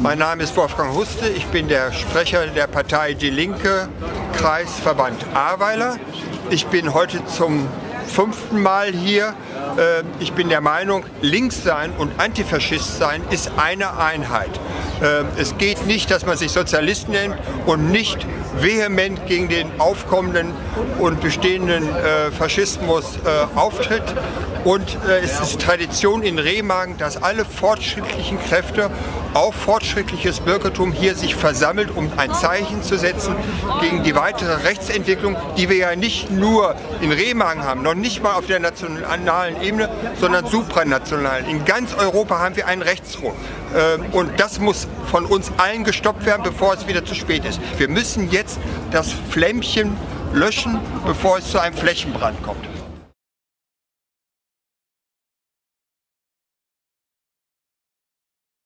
Mein Name ist Wolfgang Huste, ich bin der Sprecher der Partei Die Linke, Kreisverband Ahrweiler. Ich bin heute zum 5. Mal hier. Ich bin der Meinung, links sein und Antifaschist sein ist eine Einheit. Es geht nicht, dass man sich Sozialist nennt und nicht vehement gegen den aufkommenden und bestehenden Faschismus auftritt. Und es ist Tradition in Remagen, dass alle fortschrittlichen Kräfte, auch fortschrittliches Bürgertum, hier sich versammelt, um ein Zeichen zu setzen gegen die weitere Rechtsentwicklung, die wir ja nicht nur in Remagen haben, noch nicht mal auf der nationalen Ebene, sondern supranational. In ganz Europa haben wir einen Rechtsruck. Und das muss von uns allen gestoppt werden, bevor es wieder zu spät ist. Wir müssen jetzt das Flämmchen löschen, bevor es zu einem Flächenbrand kommt.